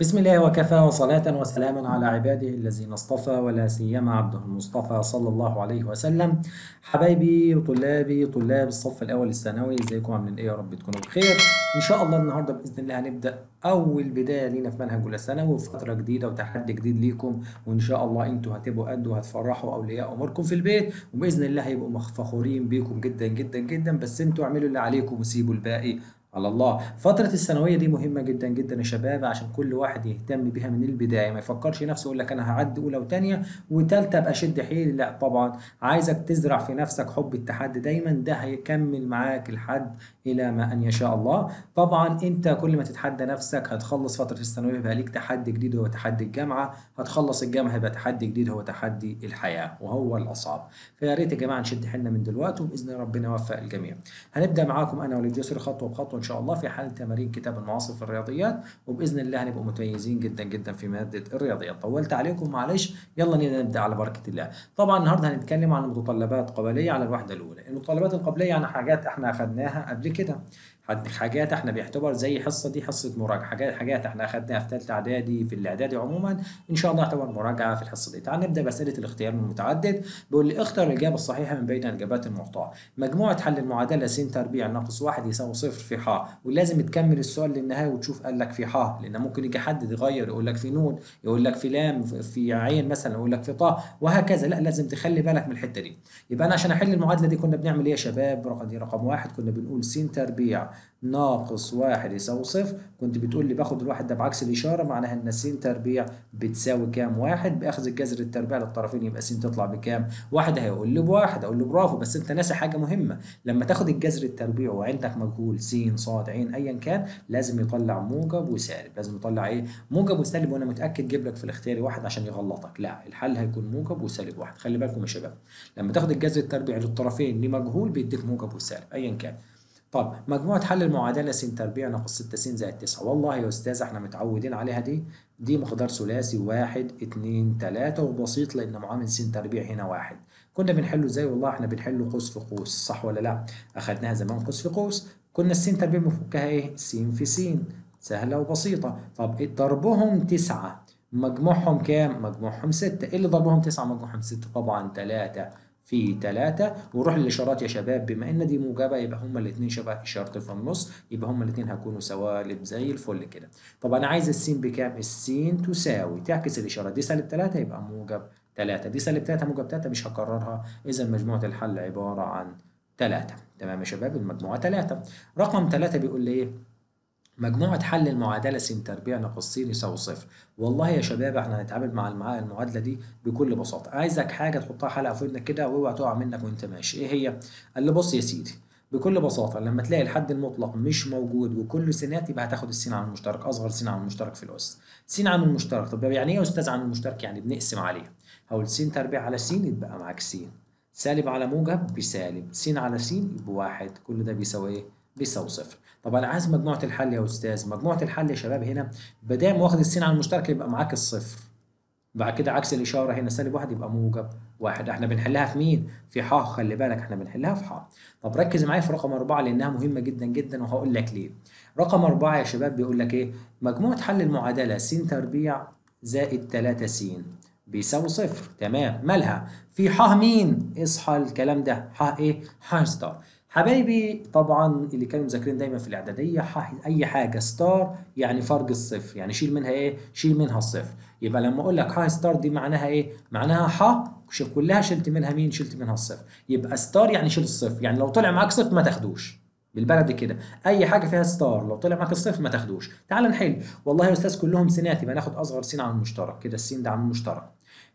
بسم الله وكفى وصلاة وسلاما على عباده الذين اصطفى ولا سيما عبده المصطفى صلى الله عليه وسلم. حبايبي وطلابي طلاب الصف الاول الثانوي، ازيكم عاملين ايه؟ يا رب تكونوا بخير ان شاء الله. النهارده باذن الله هنبدا اول بدايه لينا في منهج اولى الثانوي، وفتره جديده وتحدي جديد ليكم، وان شاء الله انتوا هتبقوا قد وهتفرحوا اولياء اموركم في البيت، وباذن الله هيبقوا فخورين بيكم جدا جدا جدا. بس انتوا اعملوا اللي عليكم وسيبوا الباقي على الله. فترة الثانوية دي مهمة جدا جدا يا شباب، عشان كل واحد يهتم بيها من البداية، ما يفكرش نفسه يقول لك أنا هعدي أولى وتانية وتالتة أبقى أشد حيلي، لا طبعا. عايزك تزرع في نفسك حب التحدي دايما، ده هيكمل معاك لحد إلى ما أن يشاء الله. طبعا أنت كل ما تتحدى نفسك هتخلص فترة الثانوية يبقى ليك تحدي جديد هو تحدي الجامعة، هتخلص الجامعة هيبقى تحدي جديد هو تحدي الحياة وهو الأصعب. فيا ريت يا جماعة نشد حيلنا من دلوقتي وبإذن ربنا يوفق الجميع. هنبدأ معاكم أنا وليد يسري خطوة بخطوة إن شاء الله في حل تمارين كتاب المعاصر في الرياضيات، وباذن الله هنبقى متميزين جدا جدا في ماده الرياضيات. طولت عليكم معلش، يلا نبدا على بركه الله. طبعا النهارده هنتكلم عن المتطلبات القبليه على الوحده الاولى. المتطلبات القبليه يعني حاجات احنا اخذناها قبل كده، حاجات احنا بيعتبر زي حصه، دي حصه مراجعه، حاجات احنا اخذناها في ثالثه اعدادي في الاعدادي عموما، ان شاء الله هتعتبر مراجعه في الحصه دي. تعال نبدا باسئله الاختيار المتعدد، بيقول لي اختر الاجابه الصحيحه من بين الاجابات المعطاه. مجموعه حل المعادله س تربيع ناقص 1 يساوي 0 في ح، ولازم تكمل السؤال للنهايه وتشوف قال لك في ح، لان ممكن يجي حد يغير يقول لك في نون، يقول لك في لام، في عين مثلا، يقول لك في طه، وهكذا. لا لازم تخلي بالك من الحته دي. يبقى انا عشان احل المعادله دي كنا بنعمل ايه يا شباب؟ رقم 1 كنا بنقول س تربيع ناقص 1 يساوي 0، كنت بتقول لي باخد الواحد ده بعكس الاشاره، معناها ان س تربيع بتساوي كام؟ 1. باخذ الجذر التربيع للطرفين يبقى س تطلع بكام؟ 1. هيقول لي ب1، اقول له برافو. بس انت ناسي حاجه مهمه، لما تاخد الجذر التربيع وعندك مجهول س ص عين ايا كان لازم يطلع موجب وسالب، لازم يطلع ايه؟ موجب وسالب. وانا متاكد جيب لك في الاختياري 1 عشان يغلطك، لا الحل هيكون موجب وسالب 1. خلي بالكم يا شباب، لما تاخد الجذر التربيع للطرفين لمجهول بيديك موجب وسالب ايا كان. طب مجموعة حل المعادلة س تربيع ناقص 6 س زائد 9، والله يا أستاذ احنا متعودين عليها دي مقدار ثلاثي 1 2 3 وبسيط، لأن معامل س تربيع هنا 1. كنا بنحله ازاي؟ والله احنا بنحله قوس في قوس، صح ولا لا؟ أخدناها زمان قوس في قوس، كنا س تربيع بنفكها ايه؟ س في س، سهلة وبسيطة. طب ضربهم 9 مجموعهم كام؟ مجموعهم 6. ايه اللي ضربهم 9 مجموعهم 6؟ طبعا 3 في 3. ونروح للاشارات يا شباب، بما ان دي موجبه يبقى هما الاثنين شبه اشاره في النص، يبقى هما الاثنين هيكونوا سوالب زي الفل كده. طب انا عايز الس بكام؟ الس تساوي تعكس الاشاره، دي سالب 3 يبقى موجب 3، دي سالب 3 موجب 3، مش هكررها. اذا مجموعه الحل عباره عن 3. تمام يا شباب، المجموعه 3. رقم 3 بيقول لي ايه؟ مجموعة حل المعادلة س تربيع ناقص س يساوي 0. والله يا شباب احنا هنتعامل مع المعادلة دي بكل بساطة. عايزك حاجة تحطها حلقة في ودنك كده واوعى تقع منك وانت ماشي، ايه هي؟ قال لي بص يا سيدي، بكل بساطة لما تلاقي الحد المطلق مش موجود وكله سينات يبقى هتاخد السين عامل مشترك، أصغر سين عامل مشترك في الأس. سين عامل مشترك، طب يعني إيه يا أستاذ عامل مشترك؟ يعني بنقسم عليه. هقول س تربيع على س يتبقى معاك س، سالب على موجب بسالب، س على س يبقى 1، كل ده بيساوي إيه؟ بيساوي 0. طب انا عايز مجموعه الحل يا استاذ، مجموعه الحل يا شباب هنا ما دام واخد السين على المشترك يبقى معاك 0، بعد كده عكس الاشاره هنا سالب 1 يبقى موجب 1. احنا بنحلها في مين؟ في ح، خلي بالك احنا بنحلها في ح. طب ركز معايا في رقم 4 لانها مهمه جدا جدا وهقول لك ليه. رقم 4 يا شباب بيقول لك ايه؟ مجموعه حل المعادله س تربيع زائد 3 س بيساوي 0. تمام، مالها؟ في ح مين؟ اصحى الكلام ده، ح ايه؟ ح ستار حبايبي. طبعا اللي كانوا مذاكرين دايما في الاعداديه اي حاجه ستار يعني فرج الصفر، يعني شيل منها ايه؟ شيل منها الصفر. يبقى لما اقول لك ح ستار دي معناها ايه؟ معناها ح كلها شلت منها مين؟ شلت منها الصفر. يبقى ستار يعني شيل الصفر، يعني لو طلع معاك صفر ما تاخدوش، بالبلدي كده اي حاجه فيها ستار لو طلع معاك الصفر ما تاخدوش. تعال نحل، والله يا استاذ كلهم سينات يبقى ناخد اصغر سين على المشترك، كده السين ده عامل مشترك،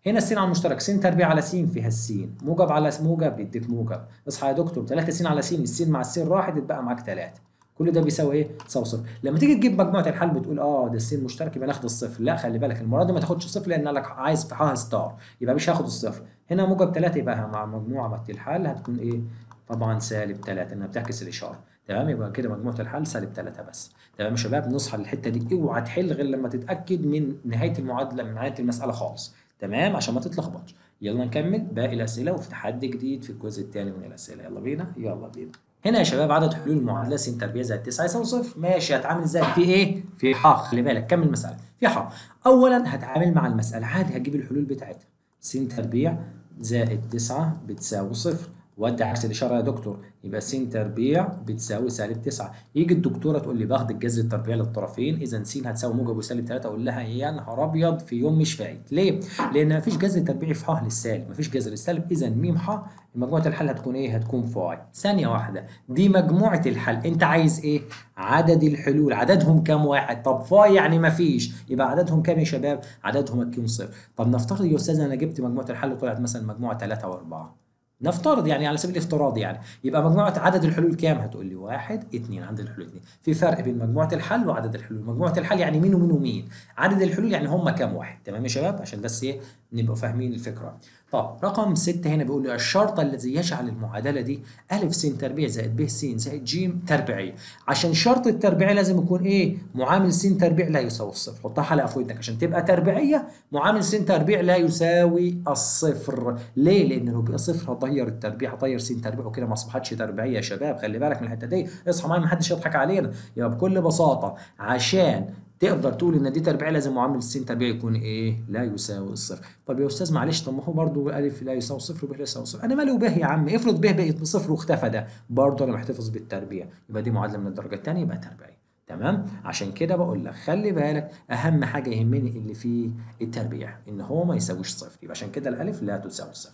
هنا السين على المشترك س تربيع على س فيها س، موجب على موجب يديك موجب. اصحى يا دكتور 3 س على س، الس مع الس راحت يتبقى معاك 3، كل ده بيساوي ايه؟ بيساوي 0. لما تيجي تجيب مجموعه الحل بتقول اه ده الس مشترك يبقى ناخد الصفر، لا خلي بالك المره دي ما تاخدش صفر لان لك عايز في ح ستار، يبقى مش هاخد الصفر. هنا موجب 3 يبقى مع مجموعه الحل هتكون ايه؟ طبعا سالب 3 انها بتعكس الاشاره. تمام، يبقى كده مجموعه الحل سالب 3 بس. تمام يا شباب، نصحى للحته دي، اوعى تحل غير لما تتاكد من نهايه المعادله، من نهايه المساله خالص، تمام، عشان ما تتلخبطش. يلا نكمل باقي الاسئله وفي تحدي جديد في الجزء الثاني من الاسئله. يلا بينا يلا بينا. هنا يا شباب عدد حلول المعادله س تربيع زائد 9 يساوي صفر. ماشي، هتعامل ازاي؟ في ايه؟ في ح. خلي بالك، كمل المساله في ح. اولا هتعامل مع المساله عادي، هتجيب الحلول بتاعتها. س تربيع زائد 9 بتساوي صفر، ودي عكس الاشاره يا دكتور، يبقى س تربيع بتساوي سالب 9. يجي الدكتوره تقول لي باخد الجذر التربيعي للطرفين، اذا س هتساوي موجب وسالب 3. اقول لها يا نهار ابيض، في يوم مش فايت. ليه؟ لان مفيش جذر تربيعي في ح للسالب، مفيش جذر السالب، اذا م ح مجموعه الحل هتكون ايه؟ هتكون فاي. ثانيه واحده، دي مجموعه الحل، انت عايز ايه؟ عدد الحلول، عددهم كام واحد؟ طب فاي يعني مفيش، يبقى عددهم كام يا شباب؟ عددهم هتكون صفر. طب نفترض يا استاذ انا جبت مجموعه الحل طلعت مثلا مجموعه 3 و4 نفترض، يعني على سبيل الافتراض يعني، يبقى مجموعه عدد الحلول كام؟ هتقول لي 1 2. عدد الحلول 2. في فرق بين مجموعه الحل وعدد الحلول، مجموعه الحل يعني مين ومين ومين، عدد الحلول يعني هم كام واحد. تمام يا شباب، عشان بس ايه نبقى فاهمين الفكره. طب رقم 6 هنا بيقول لي الشرط الذي يجعل المعادله دي ا س تربيع زائد ب س زائد ج تربيعيه. عشان شرط التربيعي لازم يكون ايه؟ معامل س تربيع لا يساوي الصفر. حطها حلقه في ودنك، عشان تبقى تربيعيه معامل س تربيع لا يساوي الصفر. ليه؟ لان لو بقى صفر هتغير التربيع، هتغير س تربيع وكده ما اصبحتش تربيعيه يا شباب. خلي بالك من الحته دي، اصحى معايا، ما حدش يضحك علينا. يبقى بكل بساطه عشان تقدر تقول ان دي تربيعيه لازم معامل س تربيعي يكون ايه؟ لا يساوي الصفر. طب يا استاذ معلش، طب ما هو برضه الف لا يساوي صفر وب لا يساوي صفر، انا مالي وبه يا عم. افرض به بقت صفر واختفى، ده برضه انا محتفظ بالتربيع، يبقى دي معادله من الدرجه الثانيه، يبقى تربيعيه. تمام، عشان كده بقول لك خلي بالك، اهم حاجه يهمني اللي فيه التربيع ان هو ما يساويش صفر، يبقى عشان كده الالف لا تساوي صفر.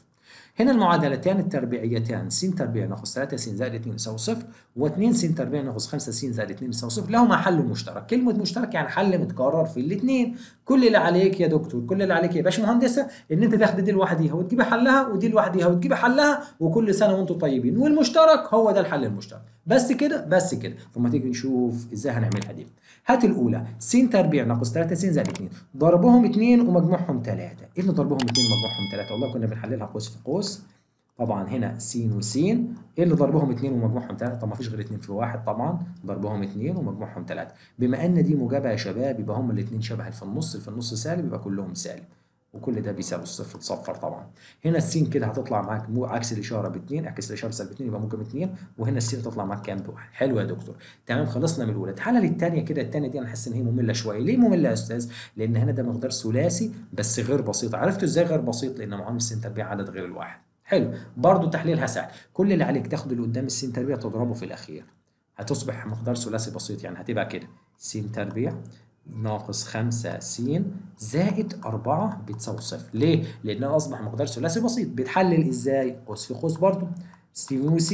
هنا المعادلتان التربيعيتان س تربيع ناقص 3 س زائد 2 يساوي صفر، و2 س تربيع ناقص 5 س زائد 2 يساوي صفر، لهما حل مشترك. كلمة مشترك يعني حل متكرر في الاثنين. كل اللي عليك يا دكتور، كل اللي عليك يا باشمهندسة، ان انت تاخد دي لوحديها وتجيب حلها، ودي لوحديها وتجيب حلها، وكل سنة وانتم طيبين. والمشترك هو ده الحل المشترك، بس كده بس كده. ثم تيجي نشوف ازاي هنعملها دي. هات الأولى س تربيع ناقص 3 س زائد 2، ضربهم 2 ومجموعهم 3. ايه اللي ضربهم 2 ومجموعهم 3؟ والله كنا بنحللها قوس في قوس. طبعا هنا س وس، ايه اللي ضربهم 2 ومجموعهم 3؟ طب ما فيش غير 2 في واحد، طبعا ضربهم 2 ومجموعهم 3. بما ان دي موجبه يا شباب، يبقى هما الاثنين شبه في النص، اللي في النص سالب، يبقى كلهم سالب، وكل ده بيساوي الصفر. تصفر طبعا. هنا الس كده هتطلع معاك عكس الاشاره ب2، اعكس الاشاره ب2 يبقى موجب 2، وهنا الس هتطلع معاك كام؟ ب1. حلو يا دكتور، تمام. خلصنا من الاولى. تعالى للثانيه كده. الثانيه دي انا حاسس ان هي ممله شويه. ليه ممله يا استاذ؟ لان هنا ده مقدار ثلاثي بس غير بسيط. عرفته ازاي غير بسيط؟ لان معامل الس تربيع عدد غير الواحد. حلو، برضه تحليلها سهل. كل اللي عليك تاخد اللي قدام الس تربيع تضربه في الاخير، هتصبح مقدار ثلاثي بسيط، يعني هتبقى كده س تربيع ناقص 5 س زائد 4 بتساوي صفر. ليه؟ لأنه أصبح مقدار ثلاثي بسيط. بتحلل إزاي؟ قوس في قوس برضه. س وس،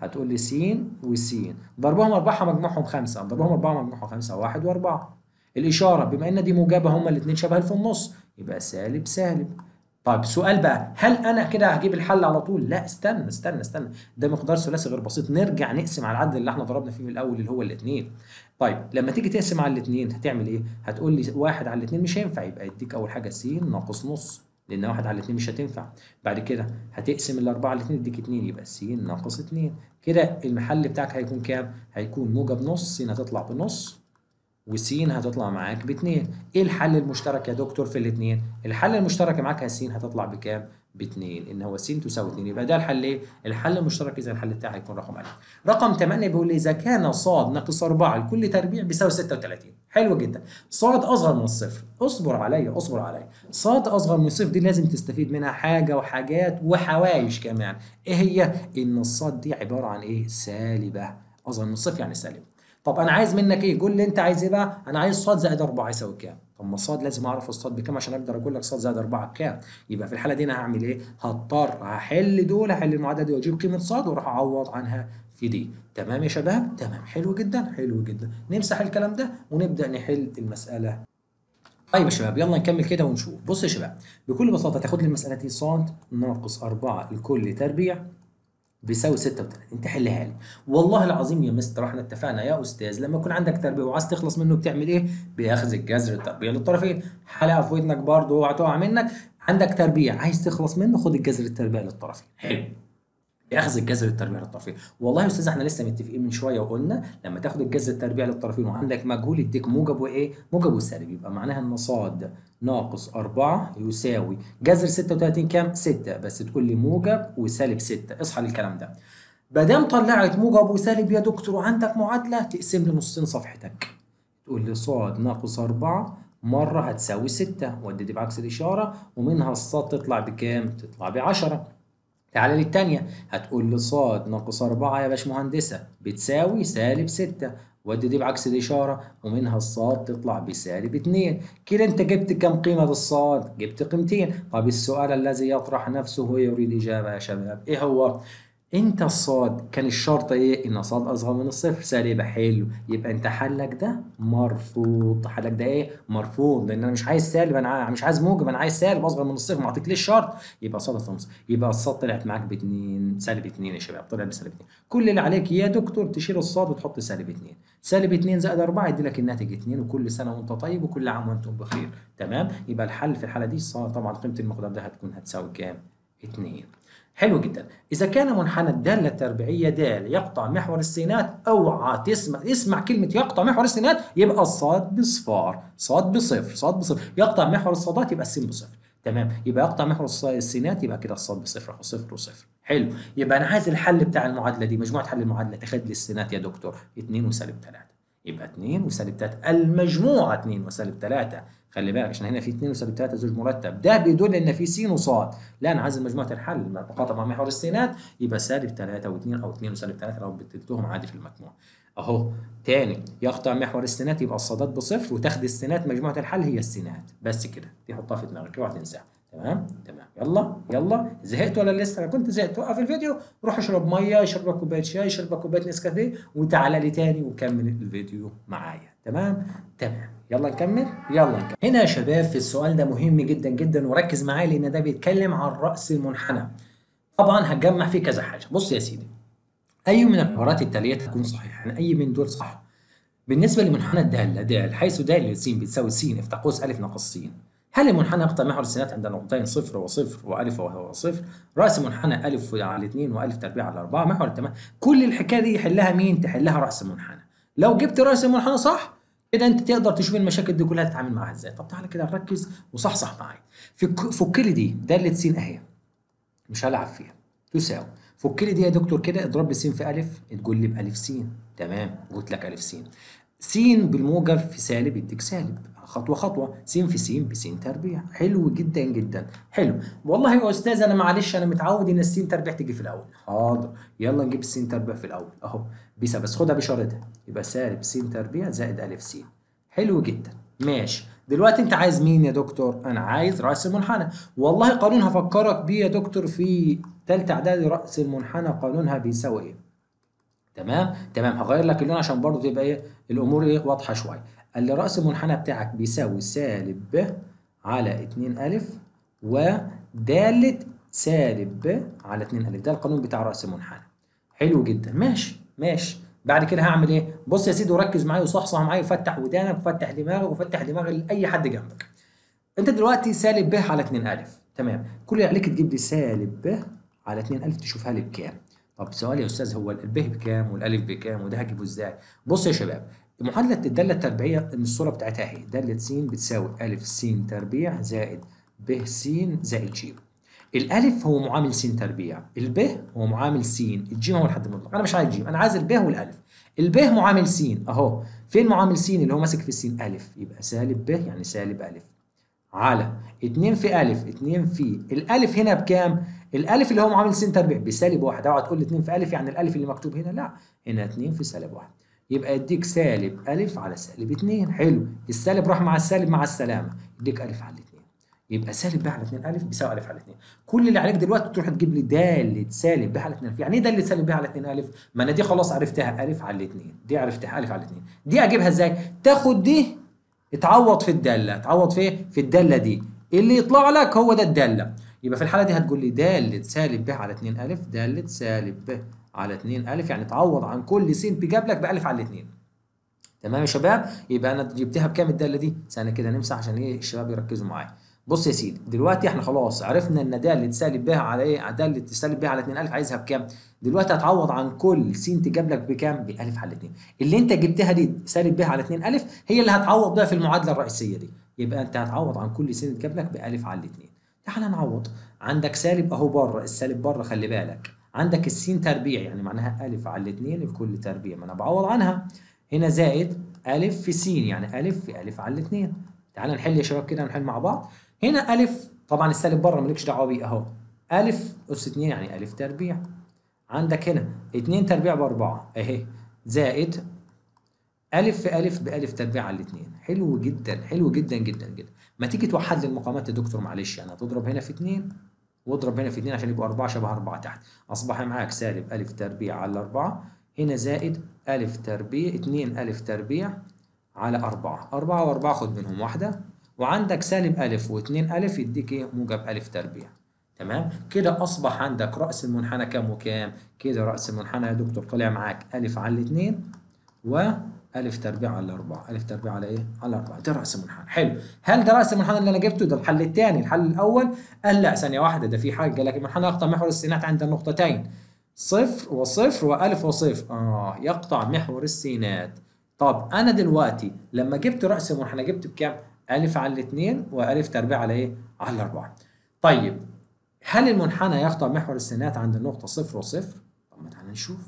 هتقول لي س وس ضربهم 4 مجموعهم 5، ضربهم 4 مجموعهم 5 1 و4. الإشارة بما إن دي موجبة، هما الاتنين شبه في النص، يبقى سالب سالب. طيب سؤال بقى، هل انا كده هجيب الحل على طول؟ لا، استنى استنى استنى، ده مقدار ثلاثي غير بسيط، نرجع نقسم على العدد اللي احنا ضربنا فيه من الاول اللي هو الاثنين. طيب لما تيجي تقسم على الاثنين هتعمل ايه؟ هتقول لي واحد على الاثنين مش هينفع، يبقى يديك اول حاجه س ناقص نص، لان واحد على الاثنين مش هتنفع. بعد كده هتقسم الاربعه على الاثنين يديك 2، يبقى س ناقص 2. كده المحل بتاعك هيكون كام؟ هيكون موجب نص، س هتطلع بنص وس هتطلع معاك باتنين. ايه الحل المشترك يا دكتور في الاتنين؟ الحل المشترك معاك س هتطلع بكام؟ باتنين، ان هو س تساوي 2. يبقى ده الحل ايه؟ الحل المشترك. اذا الحل بتاعي هيكون رقم 1. رقم 8 بيقول لي اذا كان ص ناقص 4 لكل تربيع بيساوي 36. حلو جدا. ص اصغر من الصفر، اصبر عليا اصبر عليا. ص اصغر من الصفر دي لازم تستفيد منها حاجه وحاجات وحوايش كمان. ايه هي؟ ان الصاد دي عباره عن ايه؟ سالبه. اصغر من الصفر يعني سالبه. طب انا عايز منك ايه؟ قول لي انت عايز ايه بقى؟ انا عايز ص زائد 4 يساوي كام؟ طب ما ص لازم اعرف الص بكام عشان اقدر اقول لك ص زائد 4 بكام. يبقى في الحاله دي انا هعمل ايه؟ هضطر هحل دول، هحل المعادله دي واجيب قيمه ص واروح اعوض عنها في دي. تمام يا شباب؟ تمام. حلو جدا حلو جدا. نمسح الكلام ده ونبدا نحل المساله. طيب يا شباب يلا نكمل كده ونشوف. بص يا شباب، بكل بساطه تاخد لي المساله دي ص ناقص 4 لكل تربيع بيساوي 36. انت حلها لي. والله العظيم يا مستر احنا اتفقنا يا استاذ، لما يكون عندك تربيع وعايز تخلص منه بتعمل ايه؟ بياخذ الجذر التربيعي للطرفين. حلقه في ودنك برضه، اوعى تقع منك. عندك تربيع عايز تخلص منه، خد الجذر التربيعي للطرفين. حلو، ياخذ الجذر التربيعي للطرفين. والله يا استاذ احنا لسه متفقين من شويه وقلنا لما تاخد الجذر التربيعي للطرفين وعندك مجهول يديك موجب وايه؟ موجب وسالب. يبقى معناها ان ص ناقص 4 يساوي جذر 36 كام؟ 6. بس تقول لي موجب وسالب 6. اصحى للكلام ده. ما دام طلعت موجب وسالب يا دكتور وعندك معادله تقسم لي نصين صفحتك. تقول لي ص ناقص 4 مره هتساوي 6، ودي بعكس الاشاره، ومنها الصاد تطلع بكام؟ تطلع ب 10. تعالى للثانيه، هتقول لي ص ناقص 4 يا باشمهندسه بتساوي سالب 6، ودي بعكس الاشاره، ومنها الصاد تطلع بسالب 2. كده انت جبت كم قيمه للصاد؟ جبت قيمتين. طب السؤال الذي يطرح نفسه هو يريد اجابه يا شباب، ايه هو؟ انت الصاد كان الشرط ايه؟ ان صاد اصغر من الصفر، سالبه، حلو، يبقى انت حلك ده مرفوض. حلك ده ايه؟ مرفوض، لان انا مش عايز سالب، انا مش عايز موجب، انا عايز سالب اصغر من الصفر، ما اعطيتليش شرط، يبقى صاد هتنص، يبقى الصاد طلعت معاك ب 2 سالب 2 يا شباب، طلعت بسالب 2. كل اللي عليك يا دكتور تشيل الصاد وتحط سالب 2، سالب 2 زائد 4 يدي لك الناتج 2، وكل سنه وانت طيب وكل عام وانتم بخير، تمام؟ يبقى الحل في الحاله دي صاد طبعا قيمه المقدار ده هتكون هتساوي كام؟ 2. حلو جدا. إذا كان منحنى الدالة التربيعية د يقطع محور السينات، أوعى اسمع كلمة يقطع محور السينات، يبقى الصاد بصفار، صاد بصفر، صاد بصفر، يقطع محور الصادات يبقى السين بصفر، تمام؟ يبقى يقطع محور السينات يبقى كده الصاد بصفر، أهو صفر وصفر. حلو، يبقى أنا عايز الحل بتاع المعادلة دي، مجموعة حل المعادلة تاخد لي السينات يا دكتور 2 وسالب 3، يبقى 2 وسالب 3، المجموعة 2 وسالب 3. خلي بالك عشان هنا في 2 وسالب 3 زوج مرتب، ده بيدل ان في س وص. لا انا عايز مجموعه الحل تقاطع مع محور السينات، يبقى سالب 3 و2 او 2 وسالب 3 لو بدلتهم عادي في المجموع. اهو تاني يقطع محور السينات يبقى الصادات بصفر، وتاخد السينات مجموعه الحل هي السينات، بس كده دي حطها في دماغك اوعى تنساها، تمام؟ تمام. يلا يلا، زهقت ولا لسه؟ انا كنت زهقت، توقف الفيديو، روح اشرب ميه، اشرب لك كوبايه شاي، اشرب لك كوبايه نسكافيه، وتعالى لي تاني وكمل الفيديو معايا، تمام؟ تمام. يلا نكمل؟ يلا نكمل. هنا يا شباب في السؤال ده مهم جدا جدا، وركز معايا لان ده بيتكلم عن رأس المنحنى. طبعا هتجمع فيه كذا حاجه. بص يا سيدي، اي من العبارات التاليه تكون صحيحه؟ يعني اي من دول صح؟ بالنسبه لمنحنى الداله د، حيث د س بتساوي س في قوس ا ناقص س، هل المنحنى يقطع محور السينات عند نقطتين صفر وصفر والف وهو صفر؟ راس منحنى الف على 2 والف تربيع على 4 محور التمام. كل الحكايه دي يحلها مين؟ تحلها راس المنحنى. لو جبت راس المنحنى صح كده انت تقدر تشوف المشاكل دي كلها تتعامل معاها ازاي. طب تعالى كده نركز وصحصح معايا. فك لي دي داله س اهي، مش هلعب فيها، تساوي فك لي دي يا دكتور كده، اضرب لي س في الف تقول لي بالف س، تمام؟ قلت لك الف س، س بالموجب في سالب يديك سالب، خطوه خطوه، س في س بس تربيع. حلو جدا جدا. حلو والله يا استاذ انا معلش انا متعود ان الس تربيع تيجي في الاول. حاضر، يلا نجيب الس تربيع في الاول اهو، بس خدها بشريطها، يبقى سالب س تربيع زائد الف س. حلو جدا، ماشي. دلوقتي انت عايز مين يا دكتور؟ انا عايز راس المنحنى. والله قانون هفكرك بيه يا دكتور في ثالثه اعدادي، راس المنحنى قانونها بيساوي ايه؟ تمام تمام. هغير لك اللون عشان برضه تبقى ايه الامور ايه واضحه شويه. قال لي راس المنحنى بتاعك بيساوي سالب ب على 2 الف وداله سالب ب على 2 الف، ده القانون بتاع راس المنحنى. حلو جدا، ماشي ماشي. بعد كده هعمل ايه؟ بص يا سيدي وركز معايا وصحصح معايا وفتح ودانك وفتح دماغك وفتح دماغ اي حد جنبك. انت دلوقتي سالب ب على 2 الف، تمام؟ كل اللي عليك تجيب لي سالب ب على 2 الف تشوفها لي بكام. طب سؤال يا استاذ، هو ال ب بكام والالف بكام وده هجيبه ازاي؟ بص يا شباب، معادلة الدالة التربيعية ان الصورة بتاعتها اهي، دالة س بتساوي الف س تربيع زائد ب س زائد ج. الالف هو معامل س تربيع، الب هو معامل س، الج هو الحد المطلق. انا مش عايز ج، انا عايز الب والالف. الب معامل س اهو، فين معامل س اللي هو ماسك في الس؟ الف، يبقى سالب ب يعني سالب الف على 2 في الف، 2 في الالف هنا بكام؟ الالف اللي هو معامل س تربيع بسالب 1. اوعى تقول لي 2 في الف يعني الالف اللي مكتوب هنا، لا، هنا 2 في سالب 1، يبقى يديك سالب الف على سالب 2. حلو، السالب راح مع السالب مع السلامه، يديك الف على 2، يبقى سالب ب على 2 الف بيساوي الف على 2. كل اللي عليك دلوقتي تروح تجيب لي داله سالب ب على 2 الف. يعني ايه داله سالب ب على 2 الف؟ ما انا دي خلاص عرفتها، الف على 2، دي عرفتها الف على 2، دي اجيبها ازاي؟ تاخد دي اتعوض في الداله، اتعوض في الداله دي، اللي يطلع لك هو ده الداله. يبقى في الحاله دي هتقول لي داله سالب ب على 2 الف، داله سالب ب على 2 الف، يعني اتعوض عن كل س بجاب لك بالف على 2. تمام يا شباب؟ يبقى انا جبتها بكام الداله دي؟ استنى كده نمسح عشان ايه الشباب يركزوا معايا. بص يا سيدي، دلوقتي احنا خلاص عرفنا ان داله سالب ب على ايه؟ داله سالب ب على 2 الف عايزها بكام؟ دلوقتي هتعوض عن كل س تجاب لك بكام؟ بالف على 2. اللي انت جبتها دي سالب ب على 2 الف هي اللي هتعوض بيها في المعادله الرئيسيه دي، يبقى انت هتعوض عن كل س تجاب لك بالف على 2. تعالى نعوض، عندك سالب اهو بره، السالب بره خلي بالك، عندك السين تربيع، يعني معناها ألف على الاثنين في كل تربيع، ما أنا بعوض عنها هنا زائد ألف في سين، يعني ألف في ألف على الاثنين. تعال نحل يا شباب كده، نحل مع بعض. هنا ألف طبعا السالب بره مالكش دعوة بيه أهو، ألف أس 2 يعني ألف تربيع. عندك هنا 2 تربيع بأربعة أهي زائد ألف في ألف بألف تربيع على الاثنين. حلو جدا، حلو جدا جدا جدا. ما تيجي توحد لي المقامات يا دكتور معلش، يعني هتضرب هنا في 2 واضرب هنا في 2 عشان يبقوا 4 شبه 4 تحت. أصبح معاك سالب ألف تربيع على 4 هنا زائد ألف تربيع 2 ألف تربيع على 4، 4 و4 خد منهم واحدة، وعندك سالب ألف و2 ألف يديك إيه؟ موجب ألف تربيع. تمام؟ كده أصبح عندك رأس المنحنى كام وكام؟ كده رأس المنحنى يا دكتور طلع معاك ألف على 2 و ألف تربيع على 4، ألف تربيع على إيه؟ على 4، ده رأس المنحنى. حلو، هل ده رأس المنحنى اللي أنا جبته؟ ده الحل الثاني. الحل الأول قال لا ثانية واحدة، ده في حاجة، قال لك المنحنى يقطع محور السينات عند النقطتين صفر وصفر وألف وصفر. يقطع محور السينات. طب أنا دلوقتي لما جبت رأس المنحنى جبت بكام؟ ألف على الاثنين وألف تربيع على إيه؟ على 4. طيب هل المنحنى يقطع محور السينات عند النقطة صفر وصفر؟ طب ما تعالى نشوف.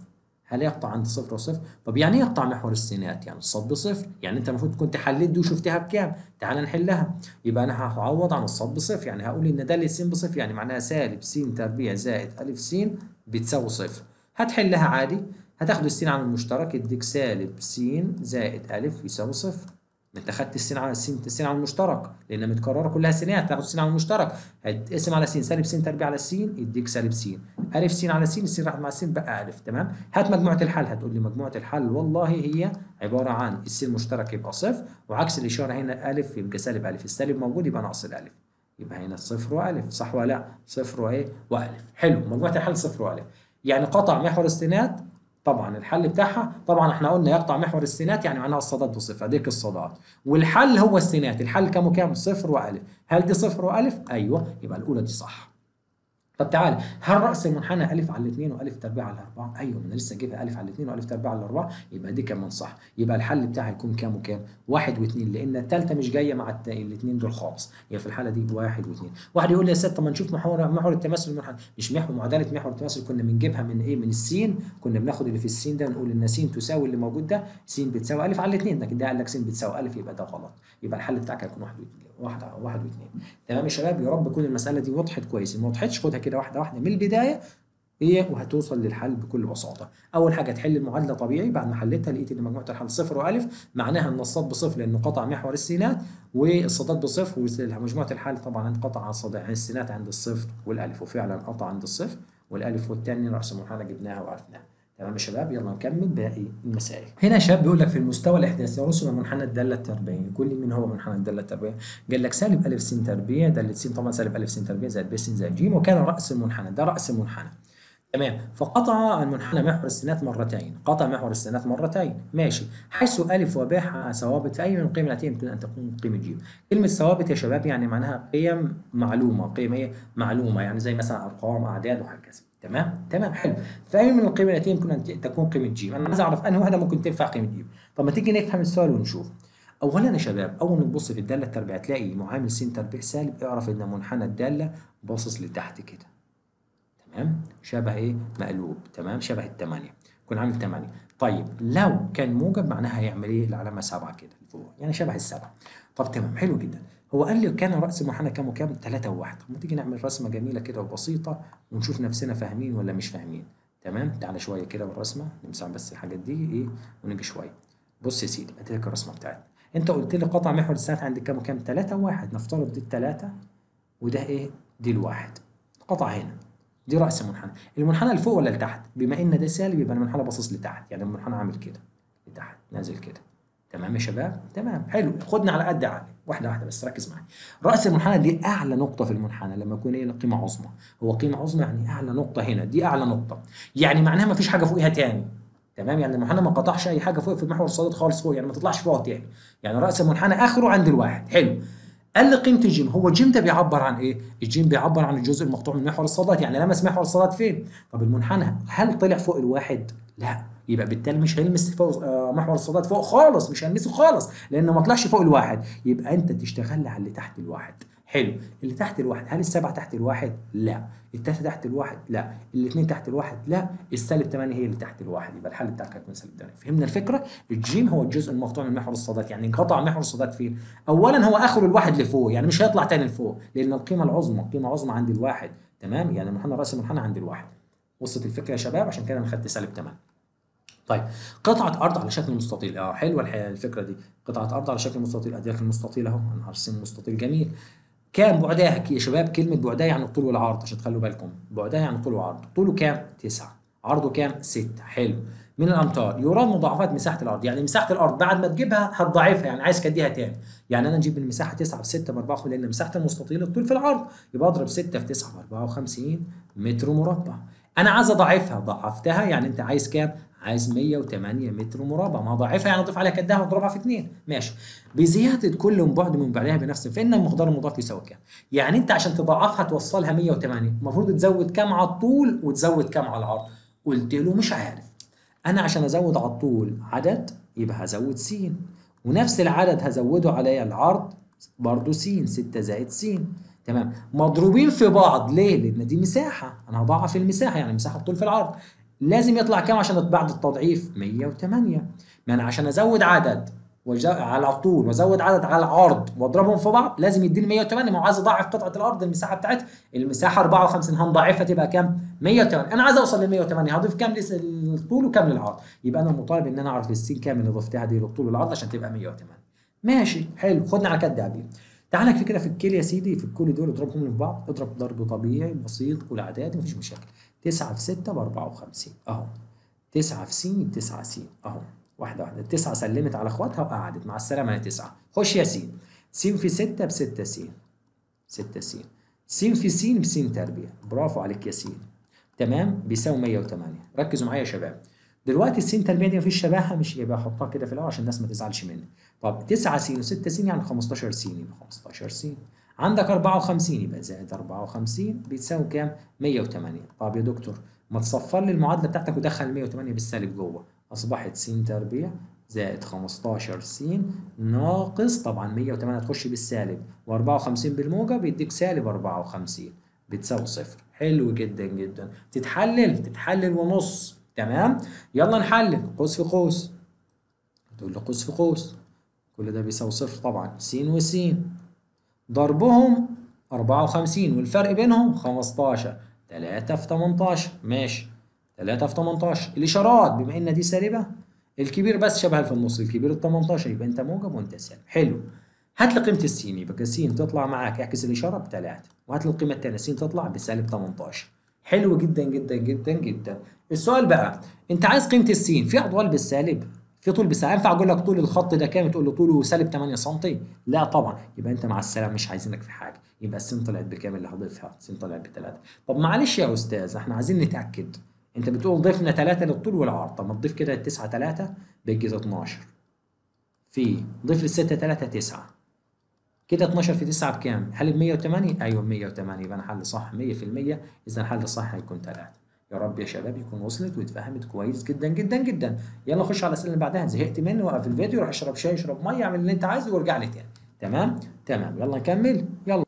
هل يقطع عند صفر وصفر؟ طب يعني ايه يقطع محور السينات؟ يعني الصاد بصفر، يعني انت المفروض كنت حليت دي وشفتها بكام؟ تعال نحلها. يبقى انا هعوض عن الصاد بصفر، يعني هقول ان ده اللي س بصفر، يعني معناها سالب س تربيع زائد أ س بتساوي صفر. هتحلها عادي، هتاخد السين عن المشترك يديك سالب س زائد أ يساوي صفر. ما انت خدت السين على السين على المشترك لان متكرره كلها سينات، تاخد السين على المشترك هتقسم على س، سالب س تربيع على س يديك سالب س، الف س على س، س راحت مع س بقى الف. تمام، هات مجموعه الحل. هتقول لي مجموعه الحل والله هي عباره عن الس المشترك يبقى صفر، وعكس الاشاره هنا الف يبقى سالب الف، السالب موجود يبقى ناقص الالف، يبقى هنا صفر والف، صح ولا لا؟ صفر وايه؟ والف. حلو، مجموعه الحل صفر والف، يعني قطع محور السينات. طبعا الحل بتاعها، طبعا احنا قلنا يقطع محور السينات يعني معناها الصادات بصفر، اديك الصادات والحل هو السينات. الحل كام وكام؟ صفر والف. هل دي صفر والف؟ ايوه، يبقى الاولى دي صح. طب تعالى، هل راس المنحنى الف على 2 والف تربيع على 4؟ ايوه، ما انا لسه جايبها الف على 2 والف تربيع على 4، يبقى دي كمان صح. يبقى الحل بتاعها يكون كام وكام؟ 1 و2، لان الثالثه مش جايه مع الاثنين دول خالص، هي في الحاله دي 1 و2. واحد يقول لي يا سيادة طب ما نشوف محور التماثل المنحنى، مش معادله محور التماثل كنا بنجيبها من ايه؟ من السين، كنا بناخد اللي في السين ده نقول ان س تساوي اللي موجود ده، س بتساوي الف على 2، لكن ده قال لك س بتساوي الف، يبقى ده غلط. يبقى الحل بتاعك هيكون 1 و2. تمام يا شباب، يا رب تكون المساله دي وضحت كويس، ما وضحتش خدها كده واحده واحده من البدايه ايه، وهتوصل للحل بكل بساطه. اول حاجه تحل المعادله طبيعي، بعد ما حليتها لقيت ان مجموعه الحل صفر والف، معناها ان الصاد بصفر لانه قطع محور السينات، والصادات بصفر، ومجموعه الحل طبعا انقطع عن السينات عند الصفر والالف، وفعلا قطع عند الصفر والالف، والثاني راس المنحنى جبناها وعرفناها. تمام يا شباب، يلا نكمل باقي المسائل. هنا يا شباب بيقول لك في المستوى الاحداثي رسم منحنى الداله التربيعيه، كل من هو منحنى الداله التربيعيه؟ قال لك سالب الف س تربيع، داله س طبعا سالب الف س تربيع زائد ب س زائد ج، وكان راس المنحنى، ده راس المنحنى. تمام، فقطع المنحنى محور السينات مرتين، قطع محور السينات مرتين، ماشي، حيث الف وباء ثوابت في اي من القيم الاتيه يمكن ان تكون قيمه ج. كلمه ثوابت يا شباب يعني معناها قيم معلومه، قيم ايه؟ معلومه، يعني زي مثلا ارقام، اعداد، وهكذا. تمام؟ تمام، حلو. فأي من القيم التي يمكن أن تكون قيمة ج؟ أنا عايز أعرف أنهي واحدة ممكن تنفع قيمة ج. طب ما تيجي نفهم السؤال ونشوف. أولاً يا شباب، أول ما تبص في الدالة التربيع تلاقي معامل س تربيع سالب، اعرف إن منحنى الدالة باصص لتحت كده. تمام؟ شبه إيه؟ مقلوب، تمام؟ شبه الثمانية، يكون عامل 8. طيب لو كان موجب معناها هيعمل إيه؟ العلامة 7 كده لفوق، يعني شبه السبعة. طب تمام، حلو جدا. هو قال لي كان رأس المنحنى كام وكام؟ 3 و1. ما تيجي نعمل رسمة جميلة كده وبسيطة ونشوف نفسنا فاهمين ولا مش فاهمين. تمام؟ تعالى شوية كده بالرسمة، نمسح بس الحاجات دي إيه ونيجي شوية. بص يا سيدي، أدي لك الرسمة بتاعتنا. أنت قلت لي قطع محور السينات عندك كام وكام؟ 3 و1. نفترض دي ال3 وده إيه؟ دي ال1. قطع هنا. دي رأس المنحنى. المنحنى لفوق ولا لتحت؟ بما إن ده سالب يبقى المنحنى باصص لتحت، يعني المنحنى عامل كده لتحت، نازل كده. تمام يا شباب؟ تمام، حلو، خدنا على قد عقلي، واحدة واحدة بس ركز معايا. رأس المنحنى دي أعلى نقطة في المنحنى، لما يكون إيه؟ قيمة عظمى، هو قيمة عظمى يعني أعلى نقطة هنا، دي أعلى نقطة، يعني معناها ما فيش حاجة فوقيها تاني. تمام؟ يعني المنحنى ما قطعش أي حاجة فوق في محور الصادات خالص فوق، يعني ما تطلعش فوقها تاني، يعني رأس المنحنى آخره عند ال1. حلو. قال لي قيمة الجيم، هو الجيم ده بيعبر عن ايه؟ الجيم بيعبر عن الجزء المقطوع من محور الصادات، يعني لمس محور الصادات فين؟ طب المنحنى هل طلع فوق ال1؟ لا، يبقى بالتالي مش هيلمس فوق محور الصادات فوق خالص، مش هيلمسه خالص لانه ما طلعش فوق ال1، يبقى انت تشتغل على اللي تحت ال1. حلو. اللي تحت الواحد، هل السبعة تحت الواحد؟ لا. التاسعة تحت الواحد؟ لا. الاثنين تحت الواحد؟ لا. السالب 8 هي اللي تحت الواحد، يبقى الحل بتاعك هيكون سالب 8. فهمنا الفكرة؟ الجيم هو الجزء المقطوع من محور الصادات، يعني انقطع محور الصادات فين؟ أولاً هو آخر الواحد لفوق، يعني مش هيطلع تاني لفوق، لأن القيمة العظمى، القيمة العظمى عند الواحد، تمام؟ يعني المنحنى الرأسي المنحنى عند الواحد. وصلت الفكرة يا شباب؟ عشان كده أنا خدت سالب 8. طيب قطعة أرض على شكل مستطيل، حلوة الحقيقة الفكرة دي، قطعة أرض على شكل مستطيل، أدي لك المستطيل أهو، أنا هرسم مستطيل جميل. كام بعدها يا شباب؟ كلمة بعدها يعني الطول والعرض عشان تخلوا بالكم، بعدها يعني الطول والعرض، طوله كام؟ 9، عرضه كام؟ 6، حلو. من الأمتار يراد مضاعفات مساحة الأرض، يعني مساحة الأرض بعد ما تجيبها هتضاعفها، يعني عايز كديها تاني، يعني أنا نجيب المساحة 9 في 6 ب 54 لأن مساحة المستطيل الطول في العرض، يبقى أضرب 6 في 9 ب 54 متر مربع. أنا عايز أضاعفها، ضاعفتها يعني أنت عايز كام؟ عايز 108 متر مربع، ما ضاعفها يعني اضيف عليها كدها واضربها في 2، ماشي. بزياده كل بعد من بعدها بنفس فإن المقدار المضاف يساوي كام؟ يعني انت عشان تضاعفها توصلها 108 المفروض تزود كام على الطول وتزود كام على العرض؟ قلت له مش عارف. انا عشان ازود على الطول عدد يبقى هزود س، ونفس العدد هزوده على العرض برضه س، 6 زائد س، تمام؟ مضروبين في بعض ليه؟ لان دي مساحه، انا هضاعف المساحه يعني مساحه الطول في العرض. لازم يطلع كام عشان بعد التضعيف؟ 108. ما انا عشان ازود عدد على الطول وازود عدد على العرض واضربهم في بعض لازم يديني 108، ما هو عايز اضاعف قطعه الارض المساحه بتاعتها، المساحه 54 هنضاعفها تبقى كام؟ 108. انا عايز اوصل ل 108 هضيف كام للطول وكام للعرض، يبقى انا المطالب ان انا اعرف السين كام اللي ضفتها دي للطول والعرض عشان تبقى 108، ماشي. حلو، خدنا على كده قبل. تعال لك كده في الكيل يا سيدي، في الكل دول اضربهم في بعض، اضرب ضرب طبيعي بسيط والاعداد مفيش مشاكل. 9 في 6 ب 54 اهو، 9 في س ب 9 س اهو، واحده واحده، التسعه سلمت على اخواتها وقعدت، مع السلامه يا 9. خش يا س، س في 6 ب 6 س، 6 س، س في س ب س تربيع، برافو عليك يا س، تمام؟ بيساوي 108. ركزوا معايا يا شباب، دلوقتي السين تربيع دي مفيش شبهها، مش يبقى احطها كده في الاول عشان الناس ما تزعلش مني. طب 9 س و6 س يعني 15 س، يبقى 15 س. عندك 54 يبقى زائد 54 بتساوي كام؟ 108. طب يا دكتور ما تصفر لي المعادله بتاعتك ودخل 108 بالسالب جوه، اصبحت س تربيع زائد 15 س ناقص طبعا 108 هتخش بالسالب و54 بالموجب بيديك سالب 54 بتساوي 0. حلو جدا جدا، تتحلل ونص، تمام؟ يلا نحلل، قوس في قوس، تقول لي قوس في قوس، كل ده بيساوي 0 طبعا، س وس ضربهم 54 والفرق بينهم 15، 3 في 18، ماشي، 3 في 18. الإشارات بما إن دي سالبة، الكبير بس شبه في النص، الكبير ال 18 يبقى أنت موجب وأنت سالب، حلو. هات لي قيمة الس، يبقى س تطلع معاك اعكس الإشارة ب3، وهات لي القيمة التانية س تطلع بسالب 18. حلو جدا جدا جدا جدا. السؤال بقى أنت عايز قيمة الس في أضوال بالسالب؟ في طول بس ينفع اقول لك طول الخط ده كام تقول له طوله سالب 8 سم؟ لا طبعا، يبقى انت مع السلامه مش عايزينك في حاجه، يبقى الس طلعت بكام اللي هضيفها؟ الس طلعت ب3. طب معلش يا استاذ احنا عايزين نتاكد، انت بتقول ضفنا 3 للطول والعرض، طب ما تضيف كده 9 3 بيجي 12، في ضيف لل6 3 9 كده 12 في 9 بكام؟ هل ب 108؟ ايوه ب 108، يبقى انا حل صح 100%، اذا الحل الصح هيكون 3. يا رب يا شباب يكون وصلت واتفهمت كويس جدا جدا جدا. يلا خش على الاسئله اللي بعدها، زهقت مني وقف الفيديو، روح اشرب شاي اشرب ميه اعمل اللي انت عايزه وارجع لي تاني، تمام؟ تمام يلا نكمل. يلا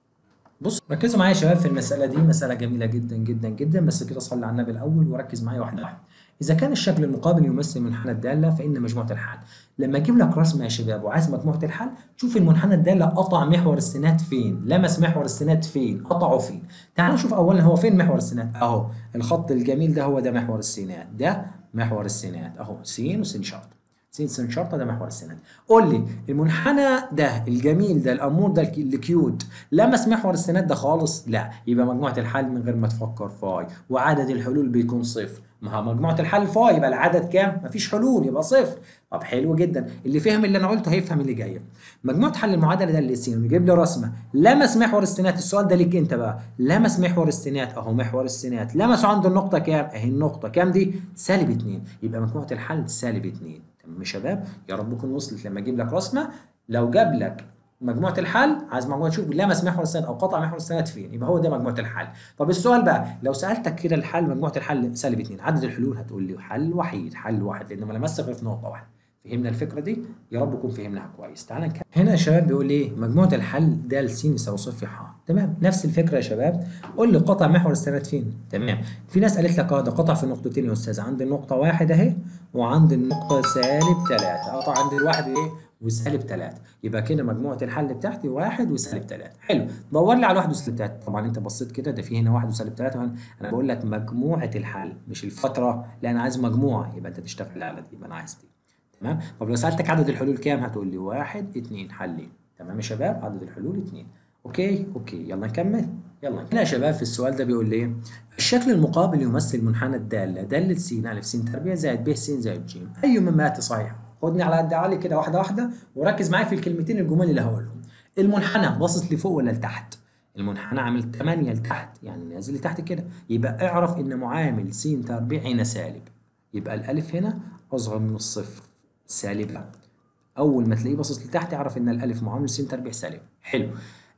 بص ركزوا معايا يا شباب في المساله دي، مساله جميله جدا جدا جدا، بس كده صلي على النبي الاول وركز معايا واحده واحده. اذا كان الشكل المقابل يمثل منحنى الداله فان مجموعه الحل، لما اجيب لك رسمه يا شباب وعايز مجموعه الحل شوف المنحنى الداله قطع محور السينات فين، لمس محور السينات فين، قطعه فين. تعالوا نشوف اولا هو فين محور السينات، اهو الخط الجميل ده هو ده محور السينات، ده محور السينات اهو س وس شرطه، س س شرطه ده محور السينات. قول لي المنحنى ده الجميل ده الامور ده الكيوت لمس محور السينات ده خالص؟ لا، يبقى مجموعه الحل من غير ما تفكر فاي، وعدد الحلول بيكون 0، ما هو مجموعة الحل فاي يبقى العدد كام؟ مفيش حلول يبقى 0. طب حلو جدا، اللي فهم اللي انا قلته هيفهم اللي جايه. مجموعة حل المعادلة ده اللي س، نجيب لي رسمة لمس محور السينات، السؤال ده ليك انت بقى، لمس محور السينات اهو محور السينات، لمسوا عند النقطة كام؟ اهي النقطة كام دي؟ سالب 2، يبقى مجموعة الحل سالب 2، تمام يا شباب؟ يا رب تكون وصلت. لما اجيب لك رسمة لو جاب لك مجموعة الحل عايز مجموعة تشوف لمس محور السينات أو قطع محور السينات فين، يبقى هو ده مجموعة الحل. طب السؤال بقى لو سألتك كده الحل مجموعة الحل سالب 2 عدد الحلول، هتقول لي حل وحيد، حل واحد لأنه ما لمسش غير في نقطة واحدة. فهمنا الفكرة دي؟ يا رب نكون فهمناها كويس. تعالى نكمل. هنا يا شباب بيقول إيه؟ مجموعة الحل د س يساوي صفر ح، تمام. نفس الفكره يا شباب، قول لي قطع محور السند فين. تمام، في ناس قالت لك ده قطع في نقطتين يا استاذ، عندي النقطه 1 اهي وعند النقطه -3، قطع عند الواحد ايه وسالب 3، يبقى كده مجموعه الحل بتاعتي 1 وسالب 3. حلو، دور لي على 1 وسالب 3. طبعا انت بصيت كده ده في هنا 1 وسالب 3، انا بقول لك مجموعه الحل مش الفتره، لا انا عايز مجموعه، يبقى انت تشتغل على دي، يبقى انا عايز دي. تمام، طب لو سالتك عدد الحلول كام هتقول لي 1 2 حلين. تمام يا شباب، عدد الحلول 2. اوكي يلا نكمل. يلا هنا يا شباب في السؤال ده بيقول لي الشكل المقابل يمثل منحنى الداله، داله س ا س تربيع زائد ب س زائد ج، اي من مات صحيح. خدني على قد عقلي كده واحده واحده، وركز معايا في الكلمتين الجمال اللي هقولهم. المنحنى باصص لفوق ولا لتحت؟ المنحنى عامل 8 لتحت، يعني نازل لتحت كده، يبقى اعرف ان معامل س تربيع هنا سالب، يبقى الالف هنا اصغر من الصفر، سالبه. اول ما تلاقيه باصص لتحت اعرف ان الالف معامل س تربيع سالب. حلو،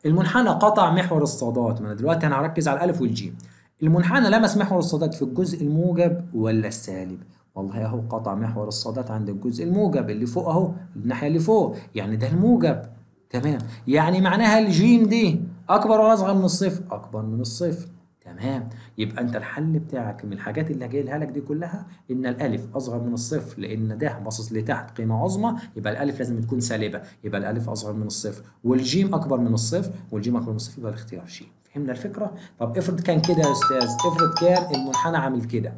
المنحنى قطع محور الصادات، ما انا دلوقتي انا هركز على الالف والجيم. المنحنى لمس محور الصادات في الجزء الموجب ولا السالب؟ والله اهو قطع محور الصادات عند الجزء الموجب اللي فوق اهو، الناحيه اللي فوق، يعني ده الموجب. تمام، يعني معناها الجيم دي اكبر ولا اصغر من الصفر؟ اكبر من الصفر. تمام، يبقى انت الحل بتاعك من الحاجات اللي هجيلها لك دي كلها ان الالف اصغر من الصفر، لان ده باصص لتحت قيمه عظمى، يبقى الالف لازم تكون سالبه، يبقى الالف اصغر من الصفر، والجيم اكبر من الصفر، يبقى الاختيار ج. فهمنا الفكره؟ طب افرض كان كده يا استاذ، افرض كان المنحنى عامل كده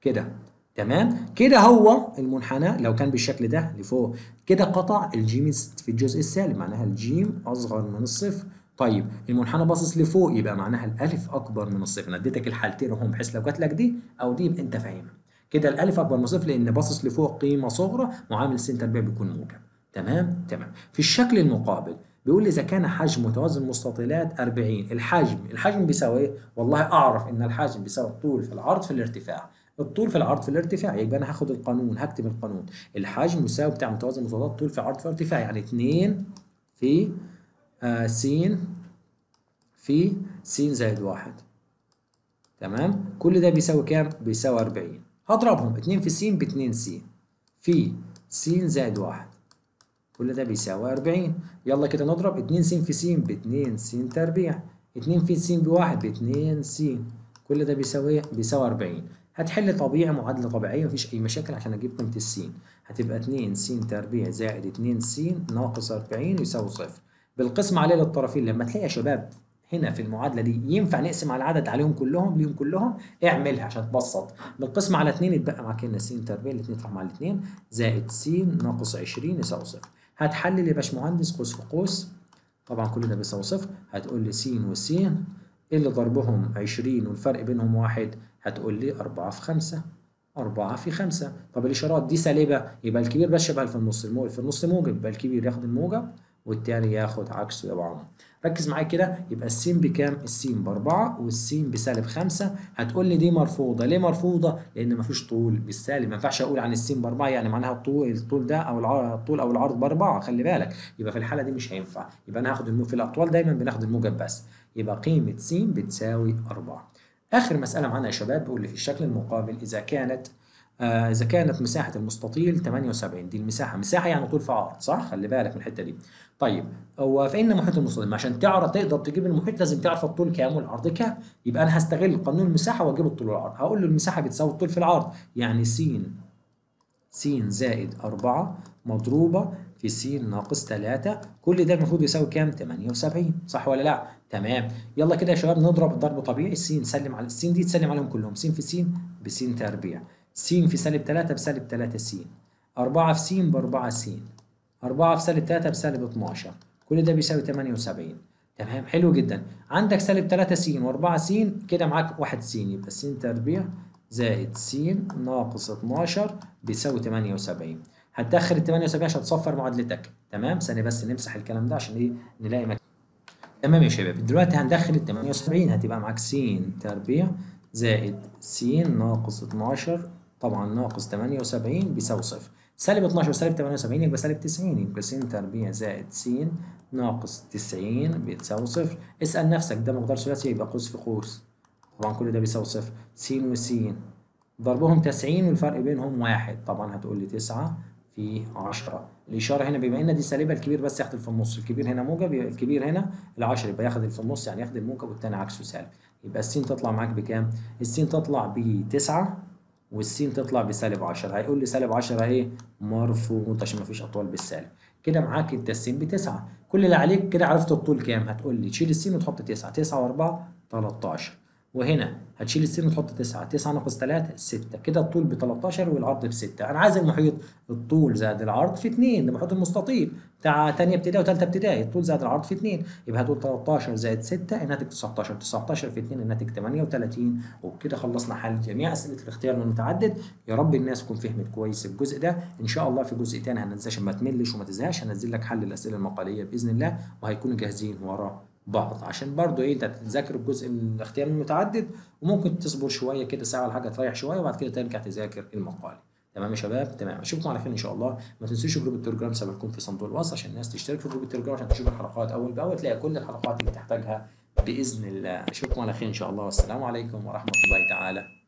كده. تمام، كده هو المنحنى لو كان بالشكل ده لفوق كده قطع الجيم في الجزء السالب، معناها الجيم اصغر من الصفر. طيب المنحنى باصص لفوق، يبقى معناها الالف اكبر من الصفر. انا اديتك الحالتين اهم، بحيث لو جات لك دي او دي يبقى انت فاهمها. كده الالف اكبر من الصفر لان باصص لفوق قيمه صغرى، معامل س تربيع بيكون موجب. تمام. في الشكل المقابل بيقول لي اذا كان حجم متوازن المستطيلات 40، الحجم بيساوي ايه؟ والله اعرف ان الحجم بيساوي الطول في العرض في الارتفاع، يبقى انا هاخد القانون، هكتب القانون، الحجم يساوي بتاع متوازن المستطيلات طول في عرض في ارتفاع، يعني 2 في س في س زائد 1. تمام، كل ده بيساوي كام؟ بيساوي 40. هضربهم 2 في س ب 2 س في س زائد 1، كل ده بيساوي 40. يلا كده نضرب 2 س في س ب 2 س تربيع، 2 في س ب 1 ب 2 س، كل ده بيساوي 40. هتحل طبيعي، معادله طبيعيه، مفيش اي مشاكل عشان اجيب قيمه الس، هتبقى 2 س تربيع زائد 2 س ناقص 40 يساوي 0. بالقسمة عليه للطرفين، لما تلاقي يا شباب هنا في المعادلة دي ينفع نقسم على العدد عليهم كلهم، اعملها عشان تبسط. بالقسمة على 2 يتبقى معاك هنا س تربيع، الاثنين يطرح مع الاثنين، زائد س ناقص 20 يساوي 0. هتحلل يا باشمهندس قوس في قوس، طبعا كل ده بيساوي 0. هتقول لي س وس اللي ضربهم 20 والفرق بينهم 1، هتقول لي 4 في 5. 4 في 5، طب الإشارات دي سالبة، يبقى الكبير بس شبه في النص، الموجب في النص موجب، يبقى الكبير ياخد الموجب والتاني ياخد عكسه. طبعا ركز معايا كده، يبقى الس بكام؟ الس ب4 والس بسالب 5. هتقول لي دي مرفوضه، ليه مرفوضه؟ لان مفيش طول بالسالب، ما ينفعش اقول عن الس ب4 يعني معناها الطول ده او الطول او العرض ب4، خلي بالك، يبقى في الحاله دي مش هينفع، يبقى انا هاخد في الاطوال دايما بناخد الموجب بس، يبقى قيمه س بتساوي 4. اخر مساله معانا يا شباب بيقول لي في الشكل المقابل إذا كانت مساحة المستطيل 78، دي المساحة، يعني طول في عرض، صح؟ خلي بالك من الحتة دي. طيب هو فإن محيط المستطيل، عشان تعرف تقدر تجيب المحيط لازم تعرف الطول كام والعرض كام، يبقى أنا هستغل قانون المساحة وأجيب الطول والعرض، هقول له المساحة بتساوي الطول في العرض، يعني س زائد 4 مضروبة في س ناقص 3، كل ده المفروض يساوي كام؟ 78، صح ولا لا؟ تمام، يلا كده يا شباب نضرب الضرب طبيعي، س سلم على الس دي تسلم عليهم كلهم، س في س بس تربيع، س في سالب 3 بسالب 3 س، 4 في س ب4 س، 4 في سالب 3 بسالب 12، كل ده بيساوي 78. تمام، حلو جدا. عندك سالب 3 س و4 س، كده معاك 1 س، يبقى س تربيع زائد س ناقص 12 بيساوي 78. هتدخل ال 78 عشان تصفر معادلتك. تمام، ثانية بس نمسح الكلام ده عشان ايه نلاقي مكان. تمام يا شباب، دلوقتي هندخل ال 78، هتبقى معاك س تربيع زائد س ناقص 12، طبعا ناقص 78 بيساوي 0. سالب 12 سالب 78 يبقى سالب 90، يبقى س تربيع زائد س ناقص 90 بتساوي 0. اسأل نفسك ده مقدار ثلاثي، يبقى قوس في قوس، طبعا كل ده بيساوي 0. س وس ضربهم 90 والفرق بينهم 1، طبعا هتقول لي 9 في 10. الاشاره هنا بما ان دي سالبه الكبير بس ياخد في النص، الكبير هنا موجب، الكبير هنا ال10 يبقى ياخد في النص، يعني ياخد الموجب والثاني عكسه سالب. يبقى السين تطلع معاك بكام؟ السين تطلع ب9 والسين تطلع ب-10. هيقول لي -10 ايه؟ مرفوض عشان مفيش اطوال بالسالب. كده معاك انت السين ب9. كل اللي عليك كده عرفت الطول كام؟ هتقول لي تشيل السين وتحط 9، 9 و4 13. وهنا هتشيل السين وتحط 9، 9 - 3 6. كده الطول ب 13 والعرض ب 6. انا عايز المحيط الطول زائد العرض في 2، ده محيط المستطيل بتاع ثانيه ابتدائي وثالثه ابتدائي، الطول زائد العرض في 2. يبقى هتقول 13 زائد 6 الناتج 19، 19 في 2 الناتج 38. وبكده خلصنا حل جميع اسئله الاختيار المتعدد. يا رب الناس تكون فهمت كويس الجزء ده. ان شاء الله في جزء ثاني هننزل عشان ما تملش وما تزهقش، هنزل لك حل الاسئله المقاليه باذن الله، وهيكونوا جاهزين وراه بعض عشان برضو ايه انت تذاكر الجزء الاختيار المتعدد، وممكن تصبر شويه كده ساعه ولا حاجه تريح شويه وبعد كده ترجع تذاكر المقال. تمام يا شباب؟ تمام، اشوفكم على خير ان شاء الله. ما تنسوش جروب التليجرام سابقكم في صندوق الوصف عشان الناس تشترك في جروب التليجرام عشان تشوف الحلقات اول باول، تلاقي كل الحلقات اللي تحتاجها باذن الله. اشوفكم على خير ان شاء الله، والسلام عليكم ورحمه الله تعالى